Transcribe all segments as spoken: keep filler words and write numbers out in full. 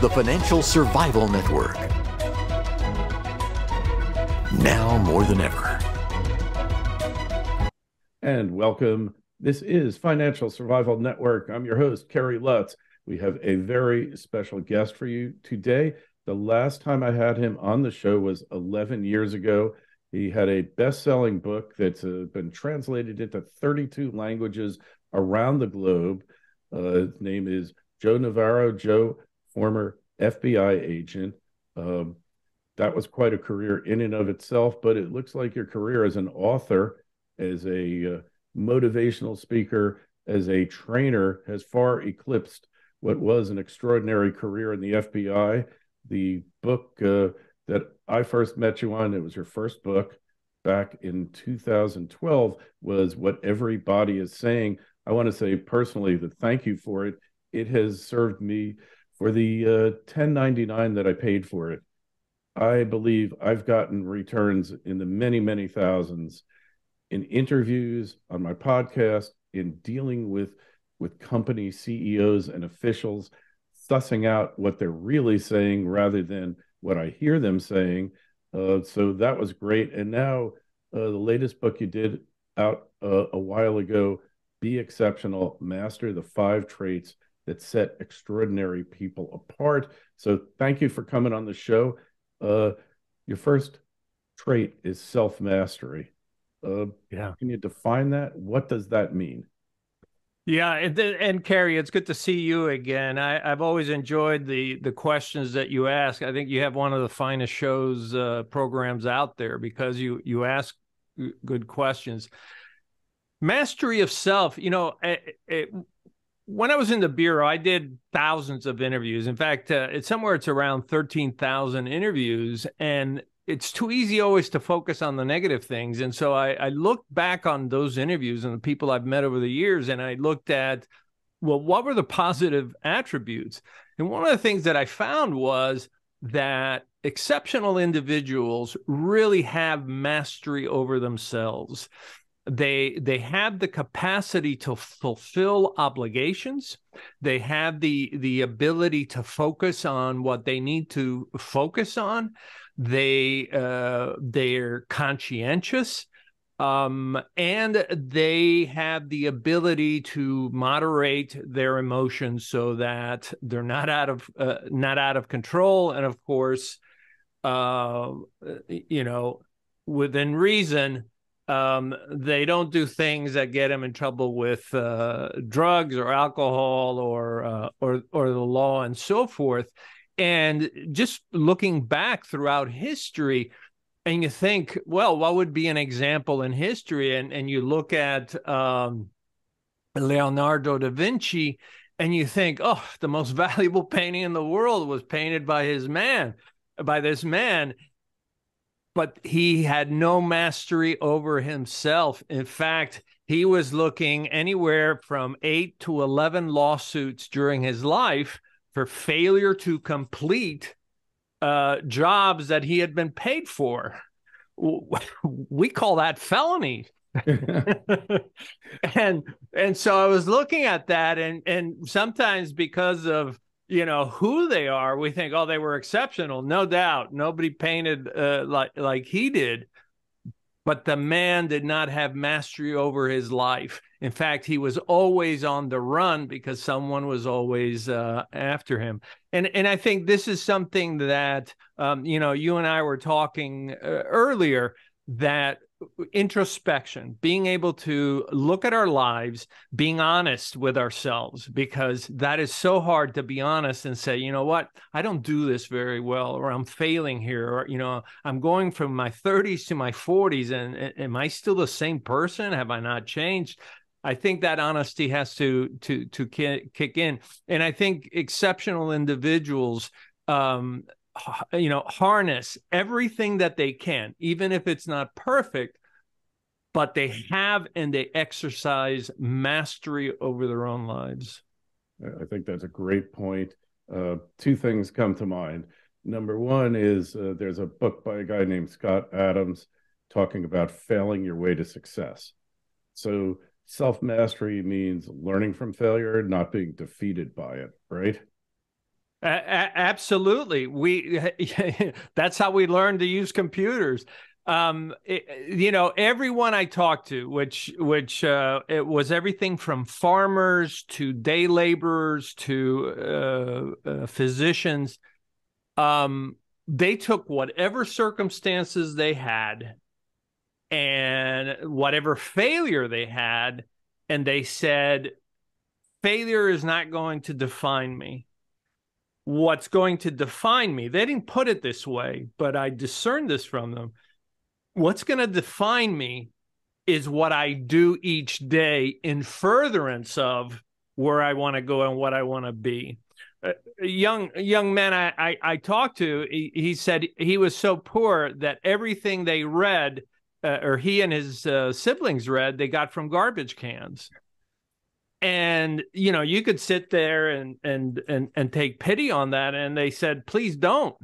the Financial Survival Network. Now more than ever. And welcome. This is Financial Survival Network. I'm your host, Kerry Lutz. We have a very special guest for you today. The last time I had him on the show was eleven years ago. He had a best-selling book that's uh, been translated into thirty-two languages around the globe. Uh, his name is Joe Navarro. Joe, former F B I agent. Um, that was quite a career in and of itself, but it looks like your career as an author, as a uh, motivational speaker, as a trainer has far eclipsed what was an extraordinary career in the F B I. The book uh, that I first met you on, it was your first book back in two thousand twelve, was What Everybody Is Saying. I want to say personally that thank you for it. It has served me for the uh, ten ninety-nine that I paid for it. I believe I've gotten returns in the many, many thousands in interviews, on my podcast, in dealing with, with company C E Os and officials, sussing out what they're really saying rather than what I hear them saying. Uh, so that was great. And now uh, the latest book you did out uh, a while ago, Be Exceptional, Master the Five Traits that Set Extraordinary People Apart. So thank you for coming on the show. Uh, your first trait is self-mastery. Uh, yeah. Can you define that? What does that mean? Yeah, and, and Kerry, it's good to see you again. I, I've always enjoyed the the questions that you ask. I think you have one of the finest shows uh, programs out there because you you ask good questions. Mastery of self. You know, it, it, when I was in the bureau, I did thousands of interviews. In fact, uh, it's somewhere it's around thirteen thousand interviews, and it's too easy always to focus on the negative things. And so I, I looked back on those interviews and the people I've met over the years, and I looked at, well, what were the positive attributes? And one of the things that I found was that exceptional individuals really have mastery over themselves. They, they have the capacity to fulfill obligations. They have the, the ability to focus on what they need to focus on. They, uh, they're conscientious, um, and they have the ability to moderate their emotions so that they're not out of, uh, not out of control. And of course, uh, you know, within reason, um, they don't do things that get them in trouble with, uh, drugs or alcohol or, uh, or, or the law and so forth. And just looking back throughout history, and you think, well, what would be an example in history? And, and you look at um, Leonardo da Vinci, and you think, oh, the most valuable painting in the world was painted by his man, by this man. But he had no mastery over himself. In fact, he was looking anywhere from eight to eleven lawsuits during his life for failure to complete uh, jobs that he had been paid for. We call that felony. and and so I was looking at that, and and sometimes because of you know who they are, we think, oh, they were exceptional, no doubt. Nobody painted uh, like like he did, but the man did not have mastery over his life. In fact, he was always on the run because someone was always uh, after him. And and I think this is something that, um, you know, you and I were talking uh, earlier, that introspection, being able to look at our lives, being honest with ourselves, because that is so hard to be honest and say, you know what, I don't do this very well, or I'm failing here, or, you know, I'm going from my thirties to my forties. And, and am I still the same person? Have I not changed? I think that honesty has to, to, to kick in. And I think exceptional individuals, um, you know, harness everything that they can, even if it's not perfect, but they have and they exercise mastery over their own lives. I think that's a great point. Uh, two things come to mind. Number one is uh, there's a book by a guy named Scott Adams talking about failing your way to success. So self-mastery means learning from failure, not being defeated by it, right? A- a- absolutely. We that's how we learn to use computers. Um, it, you know, everyone I talked to, which which uh, it was everything from farmers to day laborers to uh, uh, physicians, um, they took whatever circumstances they had and whatever failure they had, and they said, failure is not going to define me. What's going to define me? They didn't put it this way, but I discerned this from them. What's going to define me is what I do each day in furtherance of where I want to go and what I want to be. Uh, young young man I, I, I talked to, he, he said he was so poor that everything they read, uh, or he and his uh, siblings read, they got from garbage cans. And, you know, you could sit there and and and and take pity on that. And they said, please don't.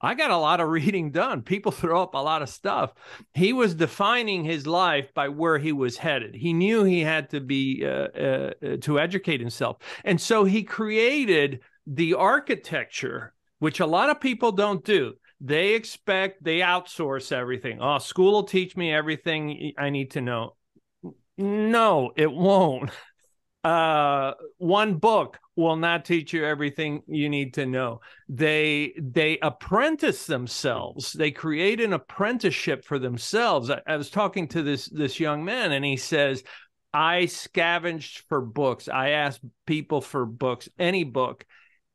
I got a lot of reading done. People throw up a lot of stuff. He was defining his life by where he was headed. He knew he had to be uh, uh, to educate himself. And so he created the architecture, which a lot of people don't do. They expect, they outsource everything. Oh, school will teach me everything I need to know. No, it won't. Uh, one book will not teach you everything you need to know. They they apprentice themselves. They create an apprenticeship for themselves. I, I was talking to this this young man, and he says, I scavenged for books. I asked people for books, any book,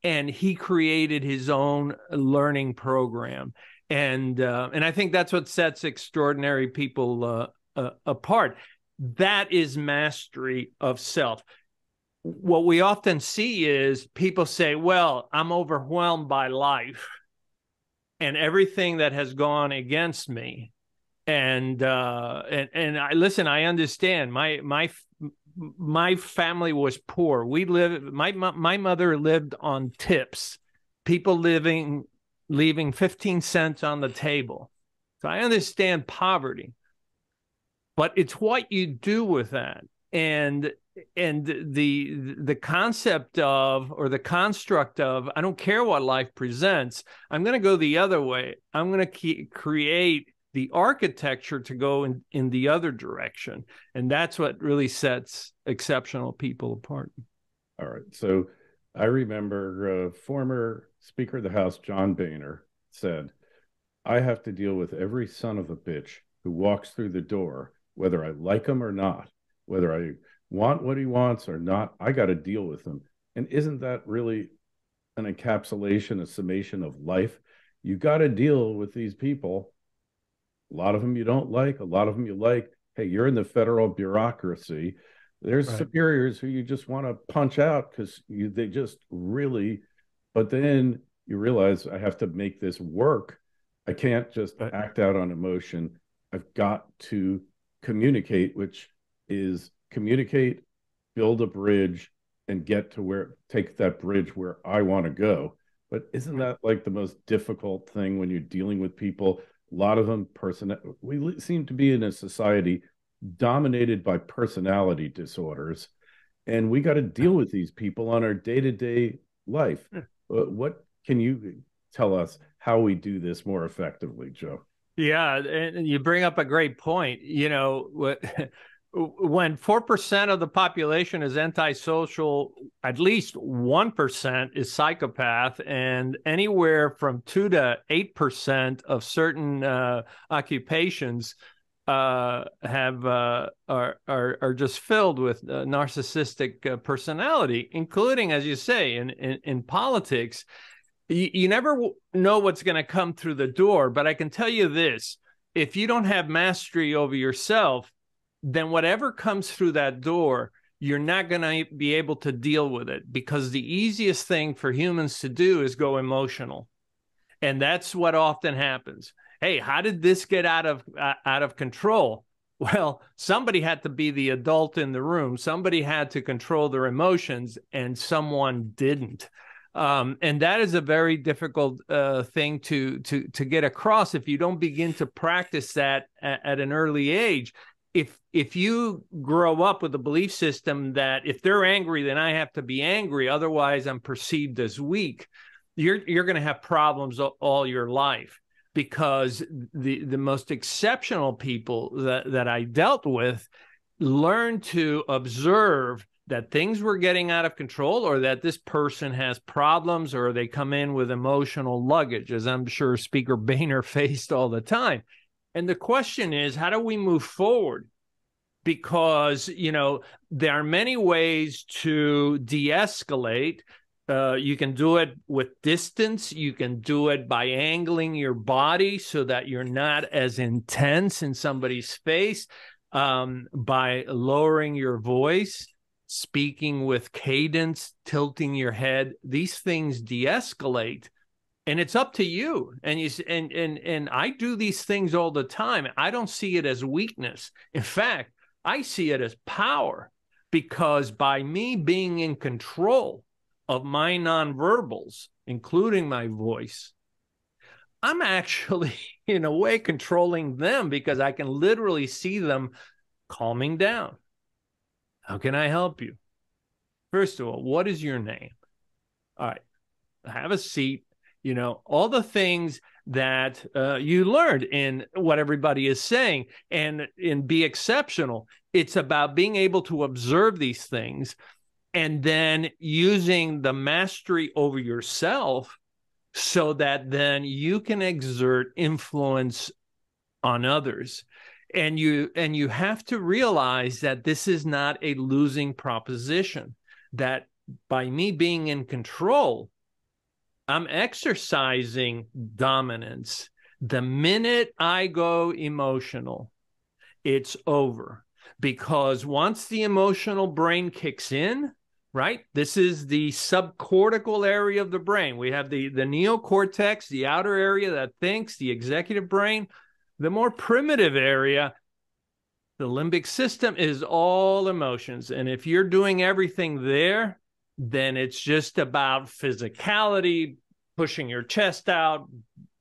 and he created his own learning program. And, uh, and I think that's what sets extraordinary people uh, uh, apart. That is mastery of self. What we often see is people say, well, I'm overwhelmed by life and everything that has gone against me. And, uh, and, and I listen, I understand my, my, my family was poor. We live, my, my mother lived on tips, people living, leaving fifteen cents on the table. So I understand poverty, but it's what you do with that. And, And the the concept of, or the construct of, I don't care what life presents, I'm going to go the other way. I'm going to keep, create the architecture to go in, in the other direction. And that's what really sets exceptional people apart. All right. So I remember uh, former Speaker of the House, John Boehner, said, I have to deal with every son of a bitch who walks through the door, whether I like him or not, whether I want what he wants or not, I got to deal with him. And isn't that really an encapsulation, a summation of life? You got to deal with these people. A lot of them you don't like, a lot of them you like. Hey, you're in the federal bureaucracy. There's right. superiors who you just want to punch out because you they just really, but then you realize I have to make this work. I can't just right. act out on emotion. I've got to communicate, which is communicate, build a bridge, and get to where, take that bridge where I want to go. But isn't that like the most difficult thing when you're dealing with people? A lot of them, person, we seem to be in a society dominated by personality disorders, and we got to deal with these people on our day-to-day life. What can you tell us how we do this more effectively, Joe? Yeah, and you bring up a great point. You know, what? When four percent of the population is antisocial, at least one percent is psychopath, and anywhere from two to eight percent of certain uh, occupations uh, have uh, are, are are just filled with uh, narcissistic uh, personality, including, as you say, in, in, in politics. You, you never know what's going to come through the door, but I can tell you this. If you don't have mastery over yourself, then whatever comes through that door, you're not going to be able to deal with it, because the easiest thing for humans to do is go emotional. And that's what often happens. Hey, how did this get out of uh, out of control? Well, somebody had to be the adult in the room. Somebody had to control their emotions, and someone didn't. Um, and that is a very difficult uh, thing to, to, to get across if you don't begin to practice that at, at an early age. If if you grow up with a belief system that if they're angry, then I have to be angry, otherwise I'm perceived as weak, you're you're going to have problems all your life, because the the most exceptional people that, that I dealt with learned to observe that things were getting out of control, or that this person has problems, or they come in with emotional luggage, as I'm sure Speaker Boehner faced all the time. And the question is, how do we move forward? Because, you know, there are many ways to de-escalate. Uh, you can do it with distance. You can do it by angling your body so that you're not as intense in somebody's face, um, by lowering your voice, speaking with cadence, tilting your head. These things de-escalate, and it's up to you. And you and and and I do these things all the time. I don't see it as weakness. In fact, I see it as power, because by me being in control of my nonverbals, including my voice, I'm actually, in a way, controlling them, because I can literally see them calming down. How can I help you? First of all, what is your name? All right, have a seat. You know, all the things that uh, you learned in What Everybody Is Saying and in Be Exceptional. It's about being able to observe these things, and then using the mastery over yourself so that then you can exert influence on others. And you and you have to realize that this is not a losing proposition, that by me being in control, I'm exercising dominance. The minute I go emotional, it's over. Because once the emotional brain kicks in, right? This is the subcortical area of the brain. We have the, the neocortex, the outer area that thinks, the executive brain. The more primitive area, the limbic system, is all emotions. And if you're doing everything there, then it's just about physicality, pushing your chest out,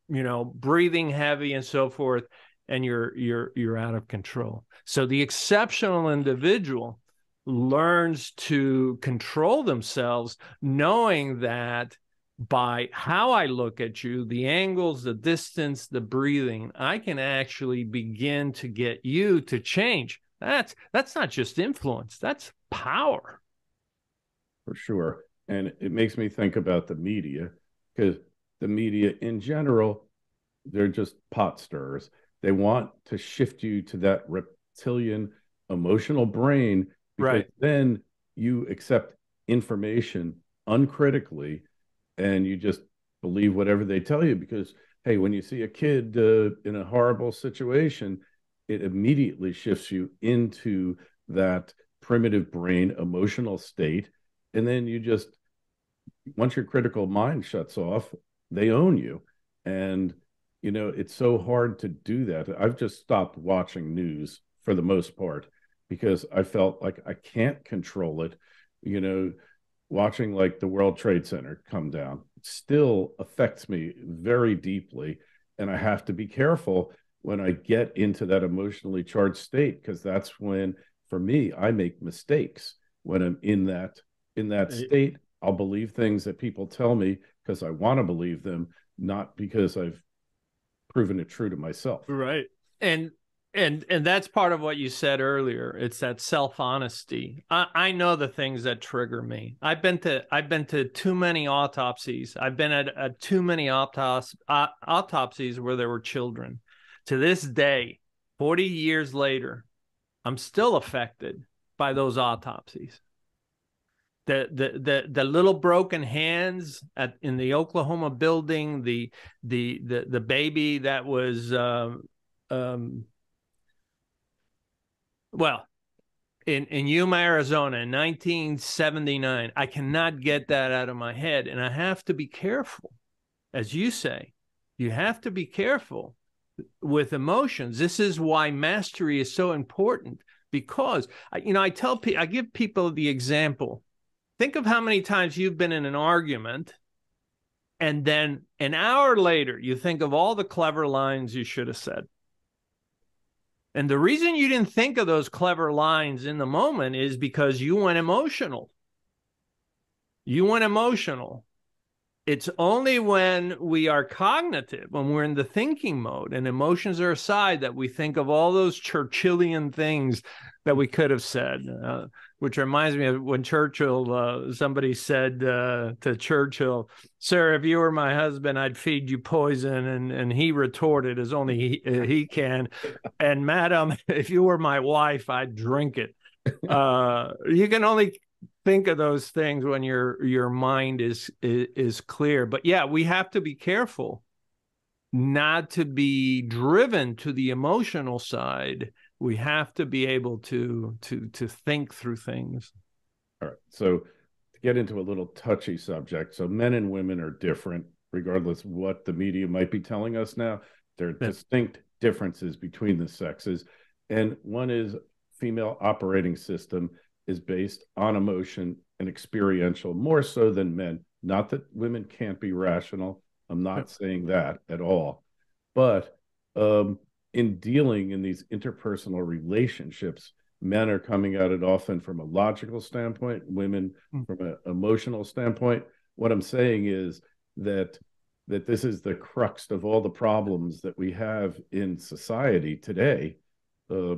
you know, breathing heavy and so forth, and you're you're you're out of control. So the exceptional individual learns to control themselves, knowing that by how I look at you, the angles, the distance, the breathing, I can actually begin to get you to change. That's that's not just influence, that's power. For sure. And it makes me think about the media, because the media in general, they're just pot stirrers. They want to shift you to that reptilian emotional brain, because right. Then you accept information uncritically, and you just believe whatever they tell you, because, hey, when you see a kid uh, in a horrible situation, it immediately shifts you into that primitive brain emotional state. And then you just, once your critical mind shuts off, they own you. And, you know, it's so hard to do that. I've just stopped watching news for the most part, because I felt like I can't control it, you know. Watching like the World Trade Center come down still affects me very deeply. And I have to be careful when I get into that emotionally charged state, because that's when, for me, I make mistakes. When I'm in that, in that state, I'll believe things that people tell me because I want to believe them, not because I've proven it true to myself. Right. And And and that's part of what you said earlier. It's that self-honesty. I, I know the things that trigger me. I've been to I've been to too many autopsies. I've been at, at too many autops, uh, autopsies where there were children. To this day, forty years later, I'm still affected by those autopsies. The, the the the little broken hands at in the Oklahoma building. The the the the baby that was. Uh, um, Well, in, in Yuma, Arizona, in nineteen seventy-nine, I cannot get that out of my head. And I have to be careful. As you say, you have to be careful with emotions. This is why mastery is so important, because, you know, I tell people, I give people the example. Think of how many times you've been in an argument, and then an hour later, you think of all the clever lines you should have said. And the reason you didn't think of those clever lines in the moment is because you went emotional. You went emotional. It's only when we are cognitive, when we're in the thinking mode and emotions are aside, that we think of all those Churchillian things that we could have said, uh, which reminds me of when Churchill, uh, somebody said uh, to Churchill, "Sir, if you were my husband, I'd feed you poison." And, and he retorted as only he, he can, "And madam, if you were my wife, I'd drink it." Uh, you can only think of those things when your your mind is, is is clear. But yeah, we have to be careful not to be driven to the emotional side. We have to be able to to to think through things. All right. So to get into a little touchy subject, so men and women are different, regardless what the media might be telling us now. There are distinct differences between the sexes, and one is female operating system is based on emotion and experiential more so than men. Not that women can't be rational. I'm not yeah. saying that at all. But um, in dealing in these interpersonal relationships, men are coming at it often from a logical standpoint, women mm. from an emotional standpoint. What I'm saying is that that this is the crux of all the problems that we have in society today. Uh,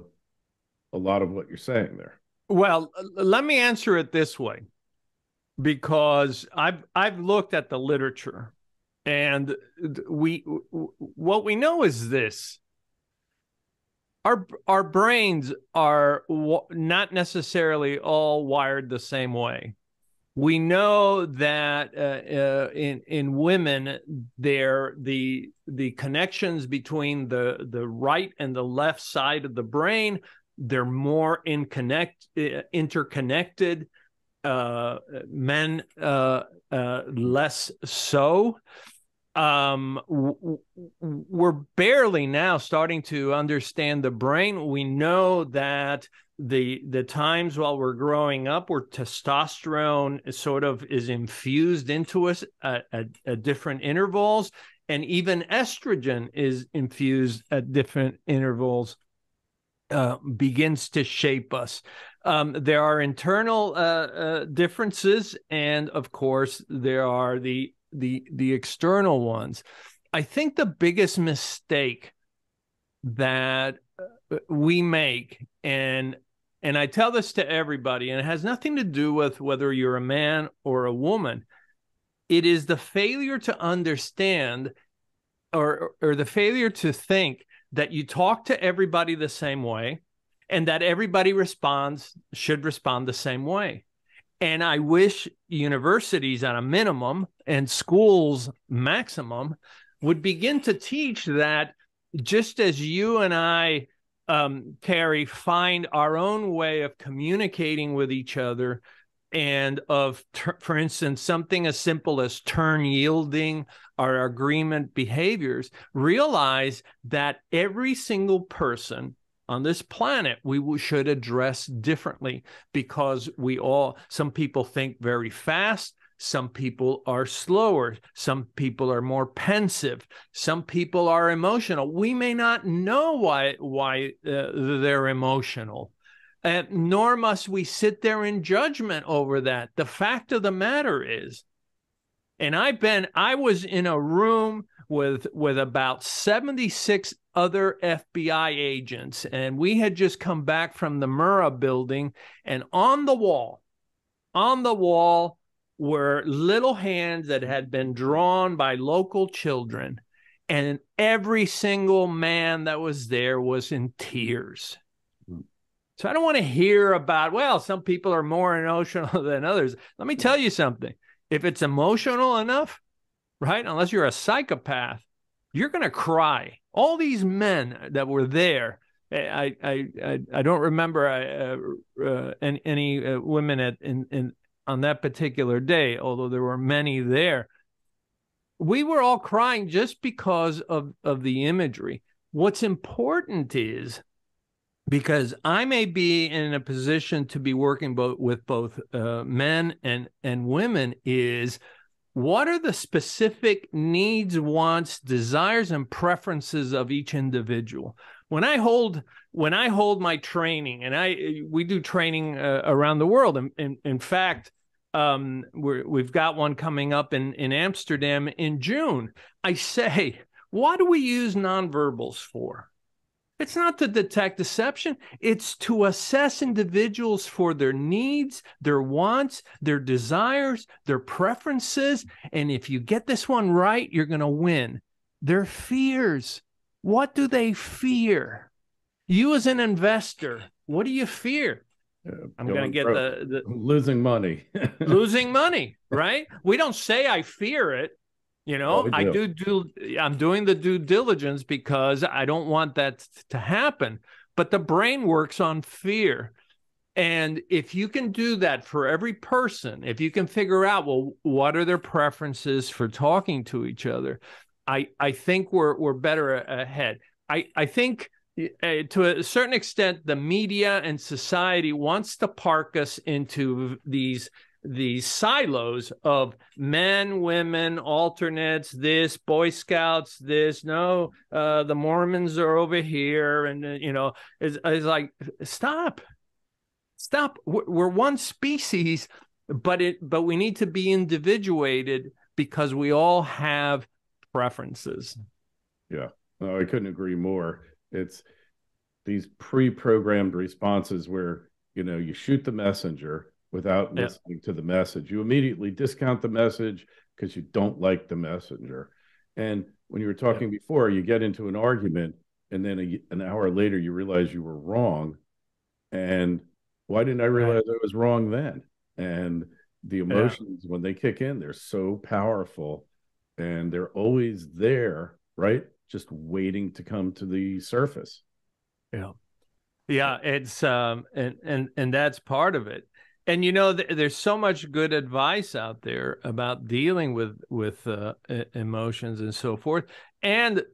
a lot of what you're saying there. Well, let me answer it this way, because I've I've looked at the literature, and we what we know is this: our our brains are not necessarily all wired the same way. We know that uh, uh, in in women, there the the connections between the the right and the left side of the brain, they're more in connect, interconnected, uh, men uh, uh, less so. Um, we're barely now starting to understand the brain. We know that the the times while we're growing up where testosterone sort of is infused into us at, at, at different intervals, and even estrogen is infused at different intervals. Uh, begins to shape us. Um, there are internal uh, uh, differences, and of course, there are the the the external ones. I think the biggest mistake that we make, and and I tell this to everybody, and it has nothing to do with whether you're a man or a woman, it is the failure to understand, or or the failure to think that you talk to everybody the same way, and that everybody responds, should respond the same way. And I wish universities at a minimum and schools maximum would begin to teach that just as you and I, um, Kerry, find our own way of communicating with each other and of, for instance, something as simple as turn yielding or agreement behaviors, realize that every single person on this planet we should address differently, because we all, some people think very fast, some people are slower, some people are more pensive, some people are emotional. We may not know why, why uh, they're emotional. Uh, nor must we sit there in judgment over that. The fact of the matter is, and I've been, I was in a room with, with about seventy-six other F B I agents, and we had just come back from the Murrah building, and on the wall, on the wall were little hands that had been drawn by local children, and every single man that was there was in tears. So I don't want to hear about, well, some people are more emotional than others. Let me tell you something. If it's emotional enough, right, unless you're a psychopath, you're going to cry. All these men that were there, I I I, I don't remember I, uh, uh, any, any uh, women at in, in on that particular day, although there were many there. We were all crying just because of, of the imagery. What's important is, because I may be in a position to be working both with both uh, men and, and women, is what are the specific needs, wants, desires, and preferences of each individual? When I hold when I hold my training, and I we do training uh, around the world, and in, in, in fact, Um, we're, we've got one coming up in, in Amsterdam in June. I say, what do we use nonverbals for? It's not to detect deception. It's to assess individuals for their needs, their wants, their desires, their preferences. And if you get this one right, you're going to win. Their fears. What do they fear? You as an investor, what do you fear? Uh, I'm going to get the, the... Losing money. Losing money, right? We don't say I fear it. You know, oh, I do. do do I'm doing the due diligence because I don't want that to happen. But the brain works on fear. And if you can do that for every person, if you can figure out, well, what are their preferences for talking to each other? I, I think we're we're better ahead. I, I think uh, to a certain extent, the media and society wants to park us into these the silos of men, women, alternates, this, Boy Scouts, this, no, uh, the Mormons are over here. And, uh, you know, it's, it's like, stop, stop. We're, we're one species, but it, but we need to be individuated because we all have preferences. Yeah, no, I couldn't agree more. It's these pre-programmed responses where, you know, you shoot the messenger without listening yeah. to the message. You immediately discount the message because you don't like the messenger. And when you were talking yeah. before, you get into an argument, and then a, an hour later, you realize you were wrong. And why didn't I realize right. I was wrong then? And the emotions, yeah. when they kick in, they're so powerful, and they're always there, right? Just waiting to come to the surface. Yeah, yeah, it's um, and and and that's part of it. And, you know, th there's so much good advice out there about dealing with with uh, emotions and so forth. And,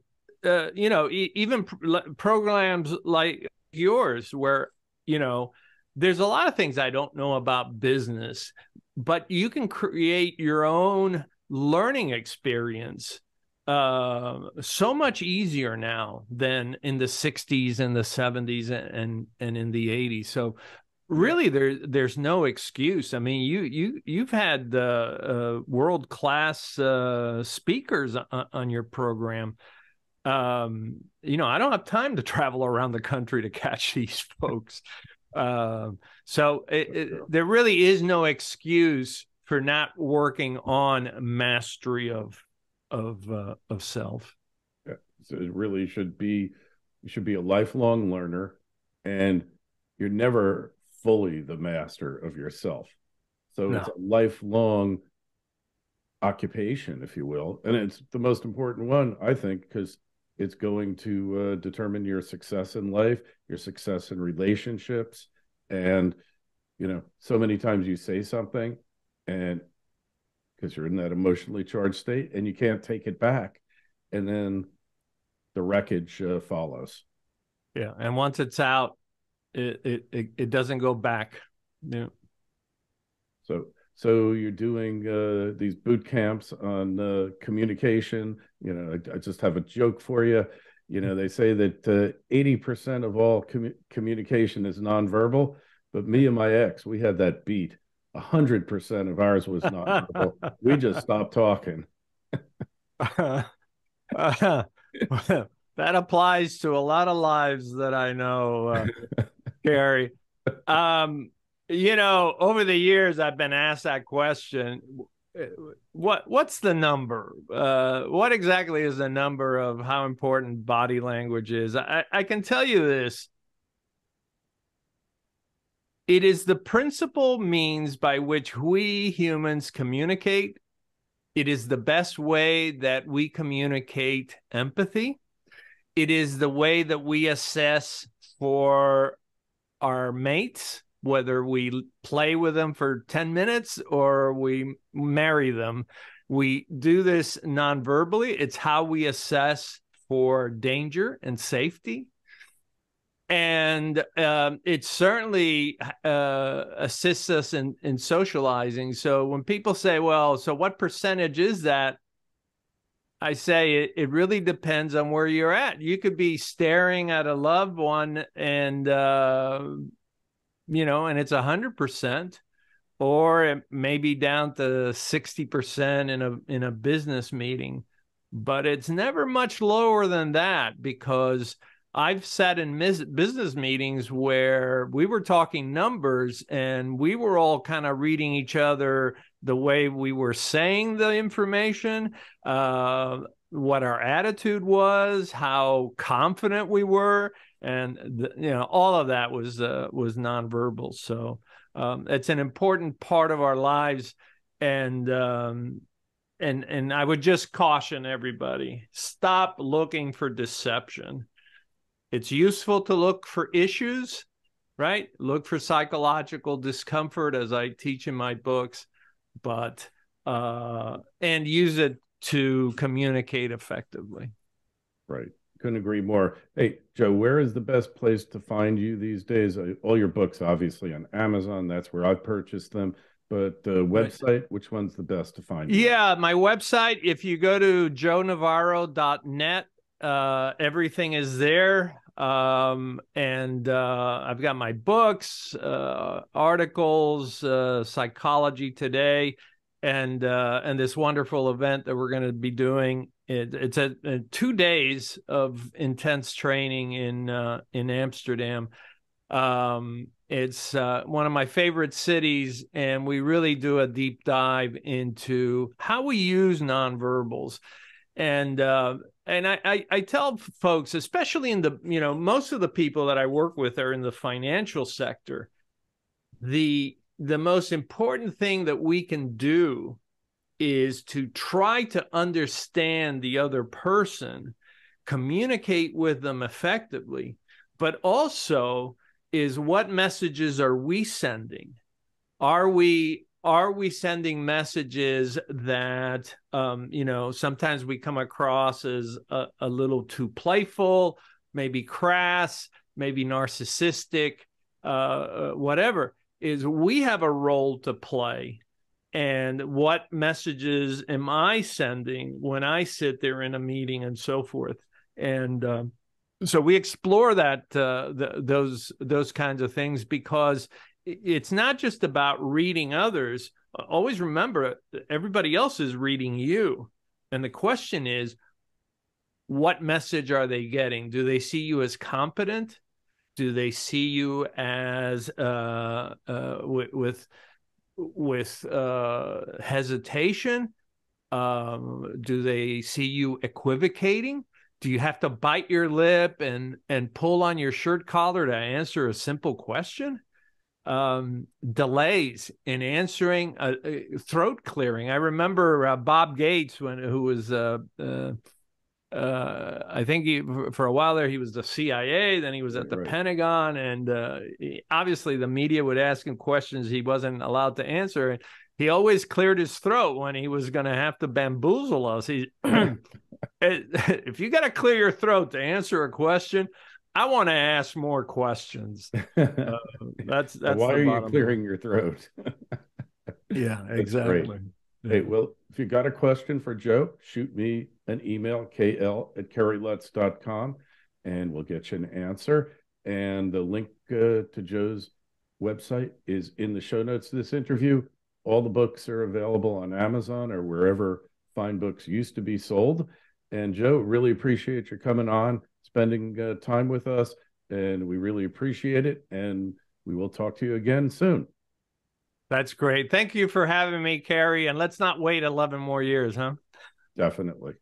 uh, you know, e even pro programs like yours where, you know, there's a lot of things I don't know about business, but you can create your own learning experience uh, so much easier now than in the sixties and the seventies and, and in the eighties. So really, there, there's no excuse. I mean, you, you, you've had uh, uh, world-class uh, speakers on, on your program. Um, you know, I don't have time to travel around the country to catch these folks. Uh, so it, it, there really is no excuse for not working on mastery of of uh, of self. Yeah. So it really should be you should be a lifelong learner, and you're never fully the master of yourself. So no. It's a lifelong occupation, if you will. And it's the most important one, I think, because it's going to uh, determine your success in life, your success in relationships. And, you know, so many times you say something and because you're in that emotionally charged state and you can't take it back. And then the wreckage uh, follows. Yeah. And once it's out, It, it it doesn't go back. Yeah. So so you're doing uh, these boot camps on uh, communication. You know, I, I just have a joke for you. You know, they say that uh, eighty percent of all commu communication is nonverbal, but me and my ex, we had that beat. one hundred percent of ours was nonverbal. We just stopped talking. uh, uh, that applies to a lot of lives that I know. Uh, Kerry, um, you know, over the years, I've been asked that question. What what's the number? Uh, what exactly is the number of how important body language is? I, I can tell you this. It is the principal means by which we humans communicate. It is the best way that we communicate empathy. It is the way that we assess for our mates, whether we play with them for ten minutes or we marry them. We do this non-verbally. It's how we assess for danger and safety. And um, it certainly uh, assists us in, in socializing. So when people say, well, so what percentage is that? I say it, it really depends on where you're at. You could be staring at a loved one and, uh, you know, and it's a hundred percent, or it may be down to sixty percent in a in a business meeting, but it's never much lower than that, because I've sat in mis- business meetings where we were talking numbers and we were all kind of reading each other the way we were saying the information, uh, what our attitude was, how confident we were, and the, you know, all of that was uh, was nonverbal. So um, it's an important part of our lives, and um, and and I would just caution everybody: stop looking for deception. It's useful to look for issues, right? Look for psychological discomfort, as I teach in my books, but uh, and use it to communicate effectively. Right. Couldn't agree more. Hey, Joe, where is the best place to find you these days? All your books, obviously, on Amazon. That's where I purchased them. But the website, which one's the best to find you? Yeah, my website, if you go to joe navarro dot net, Uh, everything is there. Um, and uh, I've got my books, uh, articles, uh, Psychology Today, and uh, and this wonderful event that we're going to be doing. It, it's a, a two days of intense training in uh, in Amsterdam. Um, it's uh, one of my favorite cities, and we really do a deep dive into how we use nonverbals. And uh, and I, I, I tell folks, especially in the, you know, most of the people that I work with are in the financial sector. The, the most important thing that we can do is to try to understand the other person, communicate with them effectively, but also is what messages are we sending? Are we Are we sending messages that, um, you know, sometimes we come across as a, a little too playful, maybe crass, maybe narcissistic, uh, whatever? Is we have a role to play. And what messages am I sending when I sit there in a meeting and so forth? And um, so we explore that, uh, th- those, those kinds of things, because it's not just about reading others. Always remember, everybody else is reading you. And the question is, what message are they getting? Do they see you as competent? Do they see you as uh, uh, with with, with uh, hesitation? Um, do they see you equivocating? Do you have to bite your lip and, and pull on your shirt collar to answer a simple question? Um, delays in answering, uh, throat clearing. I remember uh, Bob Gates, when who was, uh, uh, uh, I think he, for a while there, he was the C I A, then he was at the right. Pentagon, and uh, he, obviously the media would ask him questions he wasn't allowed to answer. And he always cleared his throat when he was going to have to bamboozle us. He, if you got to clear your throat to answer a question, I want to ask more questions. Uh, that's that's why are you clearing your throat? Yeah, exactly. Yeah. Hey, well, if you got a question for Joe, shoot me an email, k l at kerry lutz dot com, and we'll get you an answer. And the link uh, to Joe's website is in the show notes of this interview. All the books are available on Amazon or wherever fine books used to be sold. And Joe, really appreciate your coming on, spending uh, time with us, and we really appreciate it, and we will talk to you again soon. That's great. Thank you for having me, Kerry, and let's not wait eleven more years, huh? Definitely.